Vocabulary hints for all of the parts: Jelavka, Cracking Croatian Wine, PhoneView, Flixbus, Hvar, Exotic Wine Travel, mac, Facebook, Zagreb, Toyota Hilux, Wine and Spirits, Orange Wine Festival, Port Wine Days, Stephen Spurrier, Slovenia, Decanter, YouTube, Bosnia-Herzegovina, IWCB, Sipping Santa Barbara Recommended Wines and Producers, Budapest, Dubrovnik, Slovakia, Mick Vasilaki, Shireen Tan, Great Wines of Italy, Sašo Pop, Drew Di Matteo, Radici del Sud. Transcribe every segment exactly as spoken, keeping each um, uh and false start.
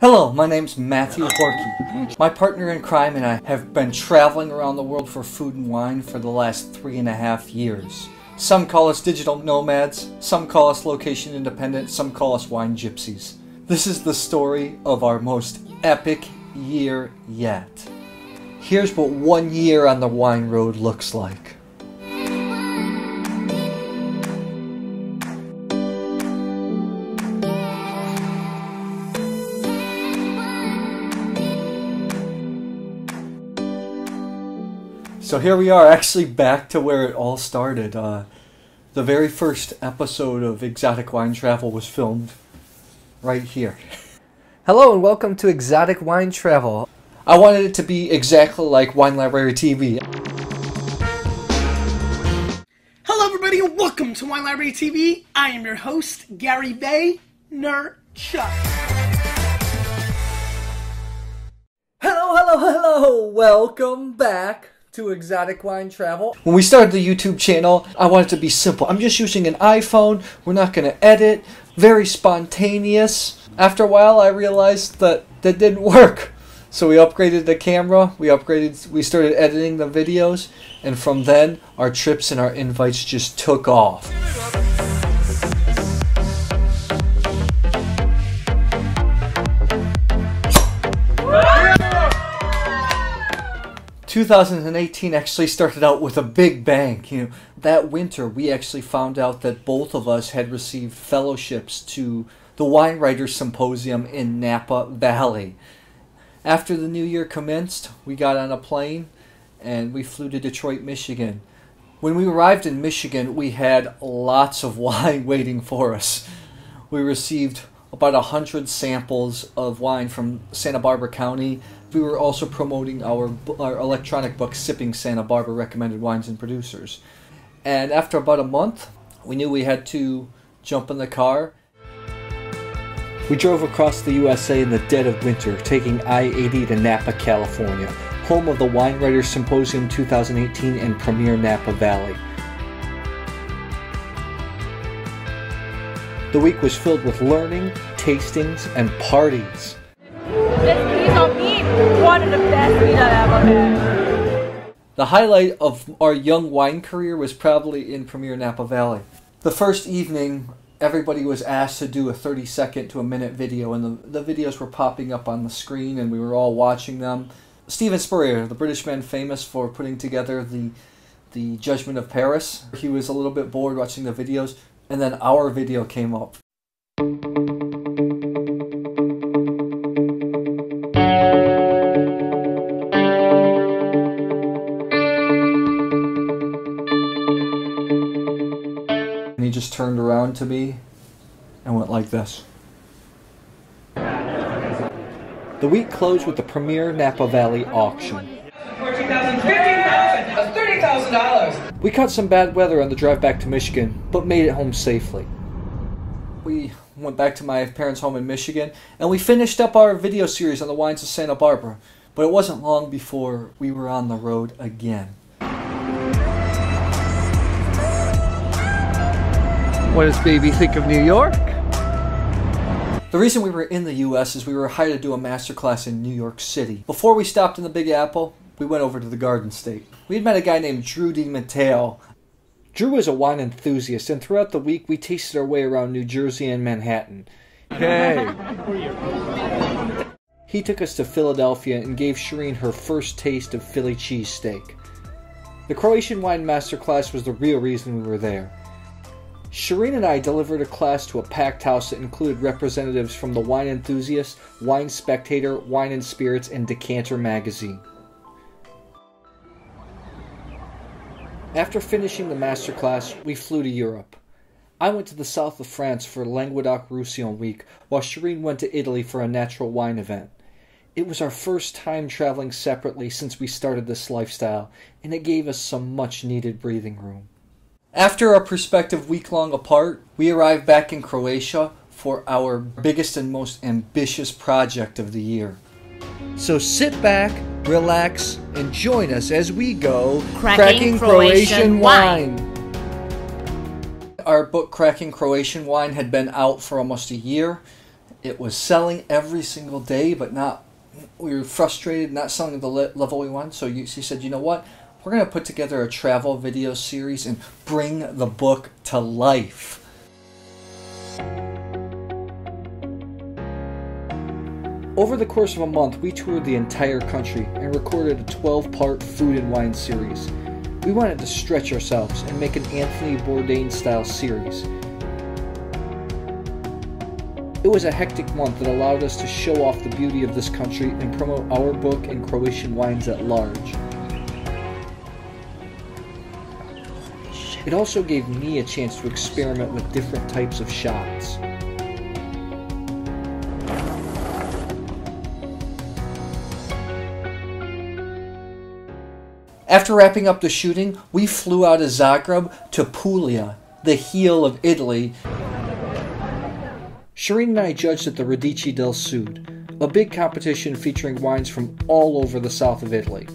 Hello, my name's Matthew Horkey, my partner in crime, and I have been traveling around the world for food and wine for the last three and a half years. Some call us digital nomads, some call us location independent, some call us wine gypsies. This is the story of our most epic year yet. Here's what one year on the wine road looks like. So here we are, actually back to where it all started. Uh, the very first episode of Exotic Wine Travel was filmed right here. Hello and welcome to Exotic Wine Travel. I wanted it to be exactly like Wine Library T V. Hello everybody and welcome to Wine Library T V. I am your host, Gary Vaynerchuk. Hello, hello, hello! Welcome back to Exotic Wine Travel. When we started the YouTube channel, I wanted to be simple. I'm just using an iPhone. We're not going to edit. Very spontaneous. After a while, I realized that that didn't work. So we upgraded the camera. We upgraded. We started editing the videos, and from then, our trips and our invites just took off. two thousand eighteen actually started out with a big bang. You know, that winter we actually found out that both of us had received fellowships to the Wine Writers Symposium in Napa Valley. After the new year commenced, we got on a plane and we flew to Detroit, Michigan. When we arrived in Michigan, we had lots of wine waiting for us. We received about a hundred samples of wine from Santa Barbara County. We were also promoting our, our electronic book, Sipping Santa Barbara Recommended Wines and Producers. And after about a month, we knew we had to jump in the car. We drove across the U S A in the dead of winter, taking I eighty to Napa, California, home of the Wine Writers Symposium two thousand eighteen and Premier Napa Valley. The week was filled with learning, tastings, and parties. One of the best meat I've ever had. The highlight of our young wine career was probably in Premier Napa Valley. The first evening, everybody was asked to do a thirty second to a minute video, and the, the videos were popping up on the screen, and we were all watching them. Stephen Spurrier, the British man famous for putting together the, the Judgment of Paris, he was a little bit bored watching the videos, and then our video came up. Just turned around to me and went like this. The week closed with the Premier Napa Valley auction. fourteen thousand, fifteen thousand, thirty thousand dollars. We caught some bad weather on the drive back to Michigan, but made it home safely. We went back to my parents' home in Michigan, and we finished up our video series on the wines of Santa Barbara, but it wasn't long before we were on the road again. What does baby think of New York? The reason we were in the U S is we were hired to do a masterclass in New York City. Before we stopped in the Big Apple, we went over to the Garden State. We had met a guy named Drew Di Matteo. Drew is a wine enthusiast, and throughout the week, we tasted our way around New Jersey and Manhattan. Hey! He took us to Philadelphia and gave Shireen her first taste of Philly cheesesteak. The Croatian wine masterclass was the real reason we were there. Shireen and I delivered a class to a packed house that included representatives from the Wine Enthusiast, Wine Spectator, Wine and Spirits, and Decanter magazine. After finishing the masterclass, we flew to Europe. I went to the south of France for Languedoc-Roussillon week, while Shireen went to Italy for a natural wine event. It was our first time traveling separately since we started this lifestyle, and it gave us some much-needed breathing room. After our prospective week-long apart, we arrived back in Croatia for our biggest and most ambitious project of the year. So sit back, relax, and join us as we go Cracking, cracking Croatian, Croatian wine. wine! Our book, Cracking Croatian Wine, had been out for almost a year. It was selling every single day, but not, we were frustrated, not selling at the le level we wanted. So you, she said, you know what? We're going to put together a travel video series and bring the book to life. Over the course of a month, we toured the entire country and recorded a twelve part food and wine series. We wanted to stretch ourselves and make an Anthony Bourdain-style series. It was a hectic month that allowed us to show off the beauty of this country and promote our book and Croatian wines at large. It also gave me a chance to experiment with different types of shots. After wrapping up the shooting, we flew out of Zagreb to Puglia, the heel of Italy. Shireen and I judged at the Radici del Sud, a big competition featuring wines from all over the south of Italy.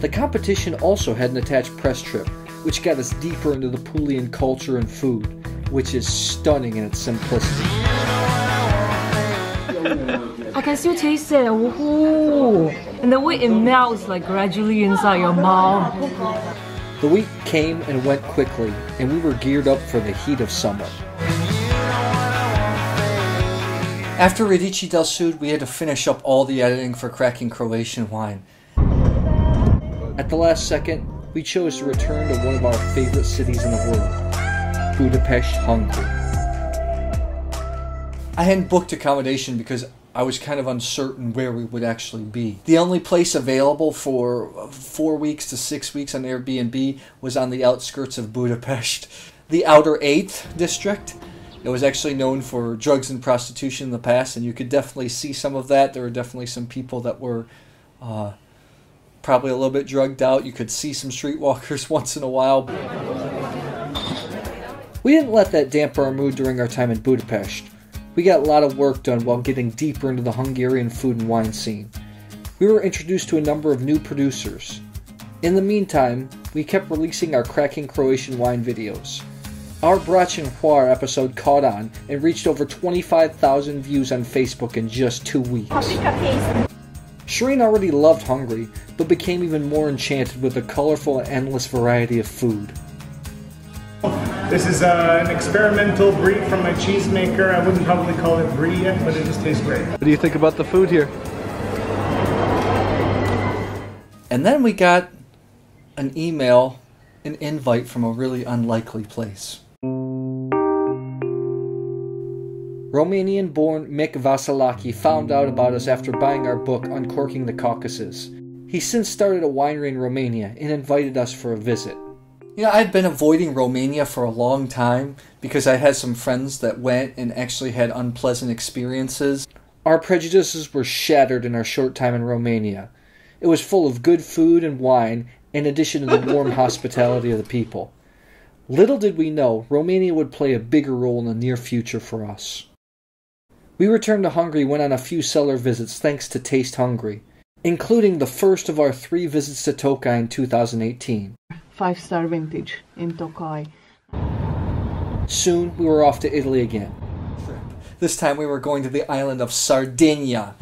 The competition also had an attached press trip, which got us deeper into the Puglian culture and food, which is stunning in its simplicity. I can still taste it, woohoo! And the way it melts like gradually inside your mouth. The week came and went quickly, and we were geared up for the heat of summer. After Radici del Sud, we had to finish up all the editing for Cracking Croatian Wine. At the last second, we chose to return to one of our favorite cities in the world, Budapest, Hungary. I hadn't booked accommodation because I was kind of uncertain where we would actually be. The only place available for four weeks to six weeks on Airbnb was on the outskirts of Budapest, the outer eighth district. It was actually known for drugs and prostitution in the past, and you could definitely see some of that. There were definitely some people that were uh, probably a little bit drugged out. You could see some streetwalkers once in a while. We didn't let that dampen our mood during our time in Budapest. We got a lot of work done while getting deeper into the Hungarian food and wine scene. We were introduced to a number of new producers. In the meantime, we kept releasing our Cracking Croatian Wine videos. Our Brač and Hvar episode caught on and reached over twenty-five thousand views on Facebook in just two weeks. Shireen already loved Hungary, but became even more enchanted with the colorful and endless variety of food. This is uh, an experimental brie from my cheesemaker. I wouldn't probably call it brie yet, but it just tastes great. What do you think about the food here? And then we got an email, an invite from a really unlikely place. Romanian-born Mick Vasilaki found out about us after buying our book, Uncorking the Caucasus. He's since started a winery in Romania and invited us for a visit. You know, I'd been avoiding Romania for a long time because I had some friends that went and actually had unpleasant experiences. Our prejudices were shattered in our short time in Romania. It was full of good food and wine, in addition to the warm hospitality of the people. Little did we know, Romania would play a bigger role in the near future for us. We returned to Hungary, went on a few cellar visits thanks to Taste Hungry, including the first of our three visits to Tokaj in two thousand eighteen. Five-star vintage in Tokaj. Soon we were off to Italy again. This time we were going to the island of Sardinia.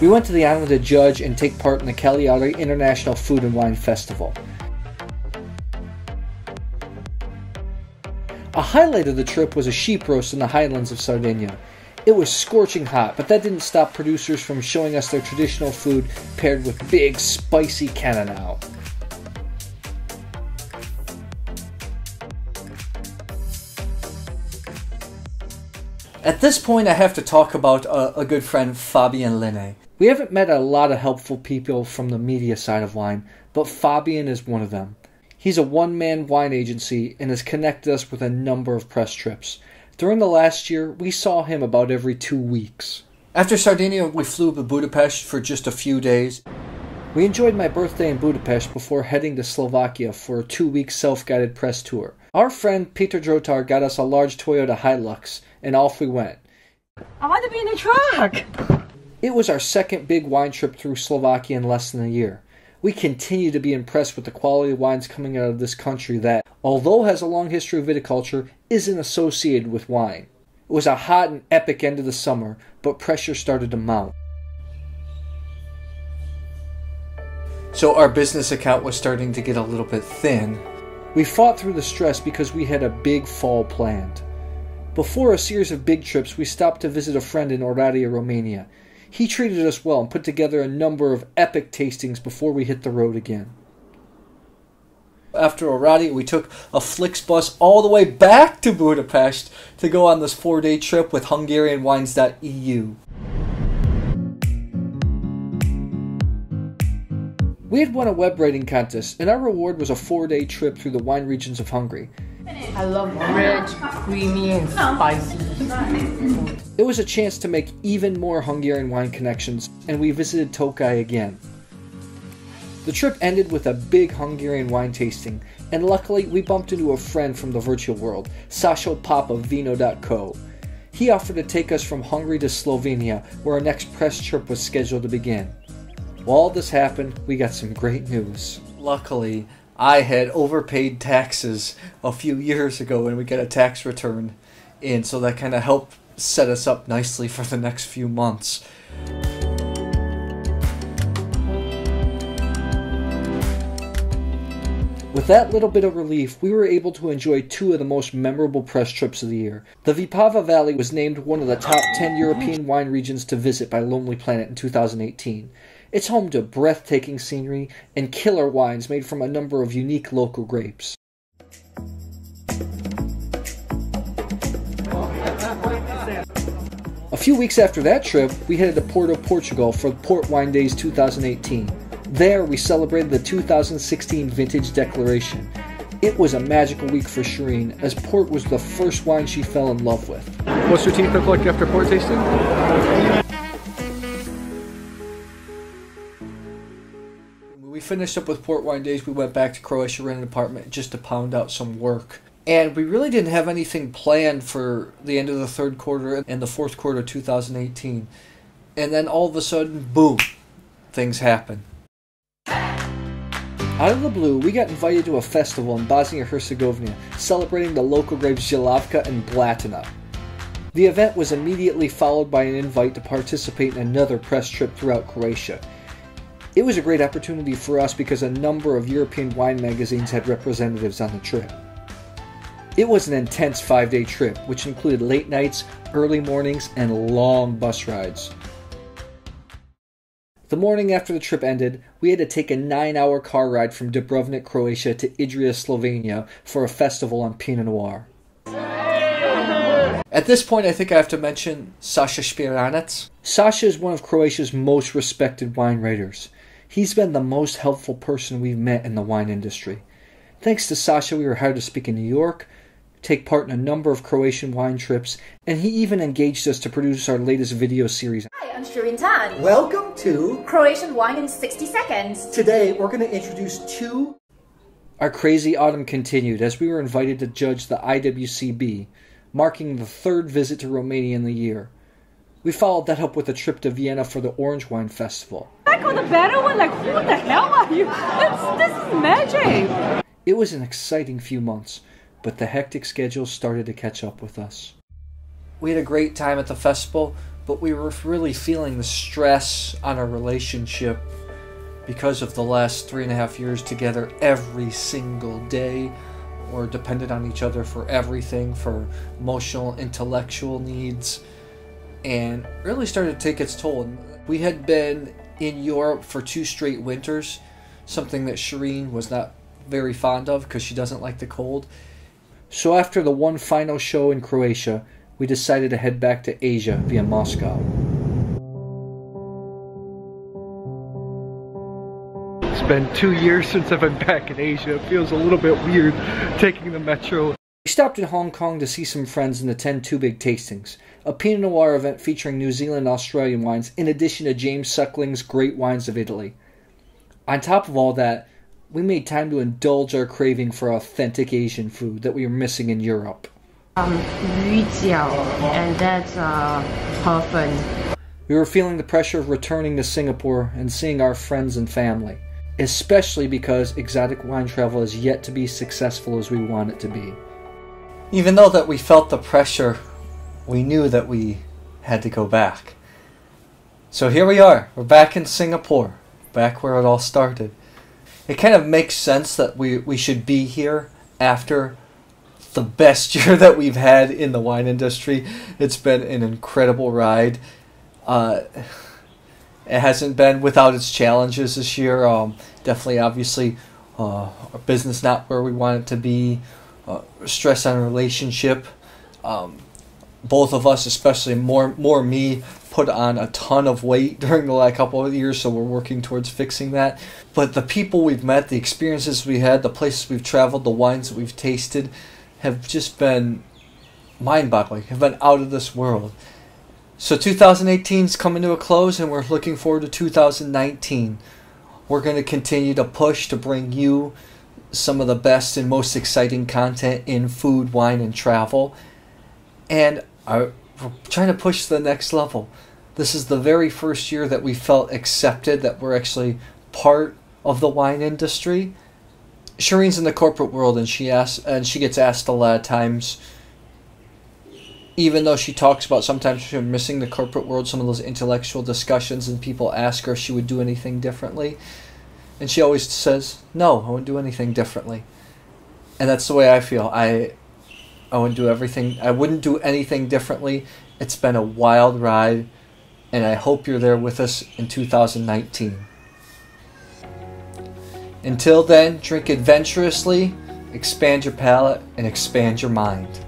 We went to the island to judge and take part in the Cagliari International Food and Wine Festival. A highlight of the trip was a sheep roast in the highlands of Sardinia. It was scorching hot, but that didn't stop producers from showing us their traditional food paired with big, spicy Cannonau. At this point, I have to talk about a, a good friend, Fabien Laine. We haven't met a lot of helpful people from the media side of wine, but Fabien is one of them. He's a one-man wine agency and has connected us with a number of press trips. During the last year, we saw him about every two weeks. After Sardinia, we flew to Budapest for just a few days. We enjoyed my birthday in Budapest before heading to Slovakia for a two-week self-guided press tour. Our friend Peter Drotar got us a large Toyota Hilux, and off we went. I want to be in a truck! It was our second big wine trip through Slovakia in less than a year. We continue to be impressed with the quality of wines coming out of this country that, although has a long history of viticulture, isn't associated with wine. It was a hot and epic end of the summer, but pressure started to mount. So our business account was starting to get a little bit thin. We fought through the stress because we had a big fall planned. Before a series of big trips, we stopped to visit a friend in Oradea, Romania. He treated us well and put together a number of epic tastings before we hit the road again. After Oradea, we took a Flixbus all the way back to Budapest to go on this four-day trip with Hungarian Wines dot E U. We had won a web writing contest, and our reward was a four-day trip through the wine regions of Hungary. I love rich, creamy, and spicy. It was a chance to make even more Hungarian wine connections, and we visited Tokaj again. The trip ended with a big Hungarian wine tasting, and luckily we bumped into a friend from the virtual world, Sašo Pop of Vino dot co. He offered to take us from Hungary to Slovenia, where our next press trip was scheduled to begin. While all this happened, we got some great news. Luckily, I had overpaid taxes a few years ago and we got a tax return in, so that kind of helped set us up nicely for the next few months. With that little bit of relief, we were able to enjoy two of the most memorable press trips of the year. The Vipava Valley was named one of the top ten European wine regions to visit by Lonely Planet in two thousand eighteen. It's home to breathtaking scenery and killer wines made from a number of unique local grapes. A few weeks after that trip, we headed to Porto, Portugal for Port Wine Days two thousand eighteen. There, we celebrated the two thousand sixteen Vintage Declaration. It was a magical week for Shireen, as port was the first wine she fell in love with. What's your teeth look like after port tasting? Finished up with Port Wine Days, we went back to Croatia, rented an apartment just to pound out some work. And we really didn't have anything planned for the end of the third quarter and the fourth quarter of two thousand eighteen. And then all of a sudden, boom, things happen. Out of the blue, we got invited to a festival in Bosnia-Herzegovina celebrating the local grapes Jelavka and Blatina. The event was immediately followed by an invite to participate in another press trip throughout Croatia. It was a great opportunity for us because a number of European wine magazines had representatives on the trip. It was an intense five-day trip, which included late nights, early mornings, and long bus rides. The morning after the trip ended, we had to take a nine-hour car ride from Dubrovnik, Croatia to Idrija, Slovenia for a festival on Pinot Noir. At this point, I think I have to mention Sasa Spiranec. Sasa is one of Croatia's most respected wine writers. He's been the most helpful person we've met in the wine industry. Thanks to Sasa, we were hired to speak in New York, take part in a number of Croatian wine trips, and he even engaged us to produce our latest video series. Hi, I'm Shireen Tan. Welcome to Croatian Wine in sixty seconds. Today, we're going to introduce two... Our crazy autumn continued as we were invited to judge the I W C B, marking the third visit to Romania in the year. We followed that up with a trip to Vienna for the Orange Wine Festival. Back on the better one, like, who the hell are you? That's, this is magic! It was an exciting few months, but the hectic schedule started to catch up with us. We had a great time at the festival, but we were really feeling the stress on our relationship because of the last three and a half years together every single day. We're dependent on each other for everything, for emotional, intellectual needs. And really started to take its toll. We had been in Europe for two straight winters, something that Shireen was not very fond of because she doesn't like the cold. So after the one final show in Croatia, we decided to head back to Asia via Moscow. It's been two years since I've been back in Asia. It feels a little bit weird taking the metro. We stopped in Hong Kong to see some friends and attend two big tastings, a Pinot Noir event featuring New Zealand and Australian wines in addition to James Suckling's Great Wines of Italy. On top of all that, we made time to indulge our craving for authentic Asian food that we were missing in Europe. Um, yujiao, and that's uh, often. We were feeling the pressure of returning to Singapore and seeing our friends and family, especially because Exotic Wine Travel is yet to be successful as we want it to be. Even though that we felt the pressure, we knew that we had to go back. So here we are. We're back in Singapore, back where it all started. It kind of makes sense that we, we should be here after the best year that we've had in the wine industry. It's been an incredible ride. Uh, it hasn't been without its challenges this year. Um, definitely, obviously, uh, our business not where we want it to be. Uh, stress on relationship. Um, both of us, especially more more me, put on a ton of weight during the last couple of years, so we're working towards fixing that. But the people we've met, the experiences we had, the places we've traveled, the wines that we've tasted have just been mind-boggling, have been out of this world. So two thousand eighteen is coming to a close, and we're looking forward to two thousand nineteen. We're going to continue to push to bring you some of the best and most exciting content in food, wine, and travel. And we're trying to push to the next level. This is the very first year that we felt accepted, that we're actually part of the wine industry. Shireen's in the corporate world, and she asks, and she gets asked a lot of times, even though she talks about sometimes she's missing the corporate world, some of those intellectual discussions, and people ask her if she would do anything differently. And she always says, no, I wouldn't do anything differently. And that's the way I feel. I, I wouldn't do everything. I wouldn't do anything differently. It's been a wild ride, and I hope you're there with us in two thousand nineteen. Until then, drink adventurously, expand your palate, and expand your mind.